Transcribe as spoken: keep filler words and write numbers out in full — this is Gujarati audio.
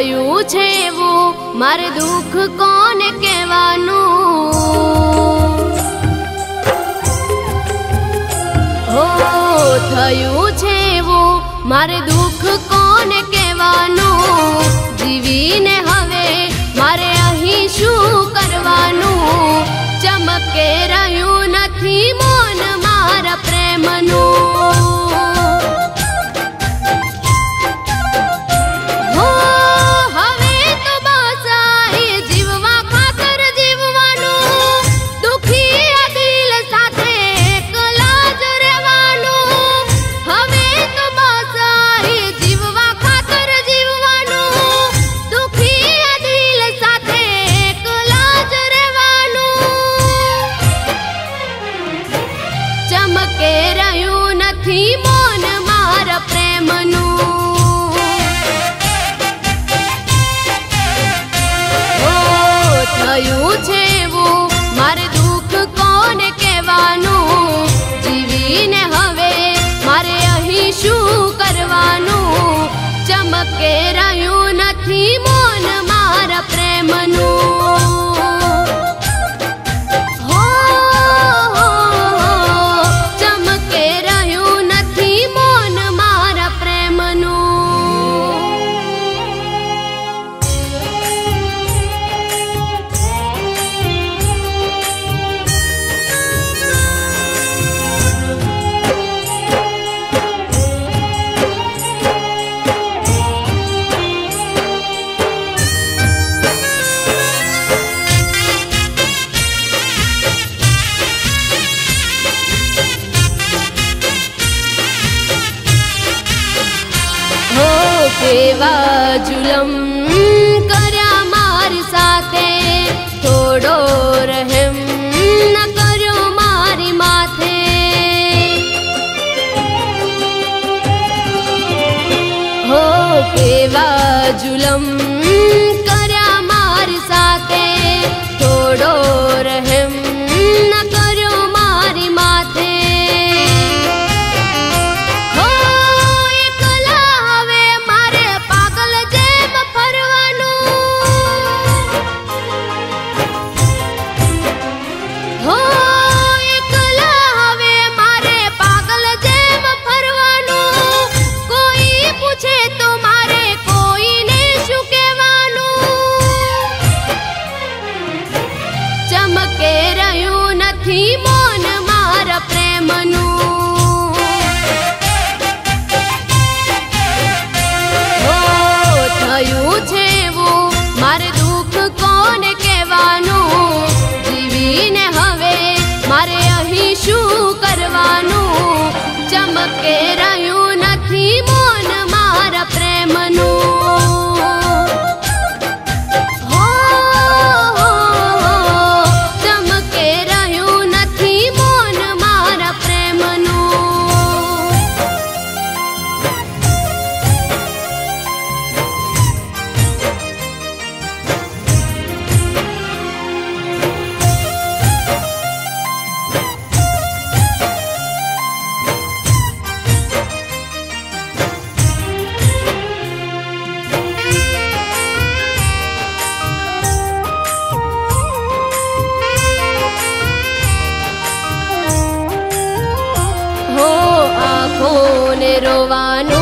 થયું છે એવું મારે દુઃખ કોને કહેવાનું હો થયું છે એવું મારે દુઃખ કોને કહેવાનું જીવીને હવે મારે અહીં શું કરવાનું ચમકે રહ્યું નથી મન મારા પ્રેમનું जुलम कर्या मार साथे थोड़ो रहम न करो मारी माथे हो केवा जुलम कर्या मार साथे थोड़ो रहम न करो मारी माथे ચમકે રહ્યું નથી મન મારા પ્રેમનું હો ચમકે રહ્યું નથી મન મારા પ્રેમનું रोवानो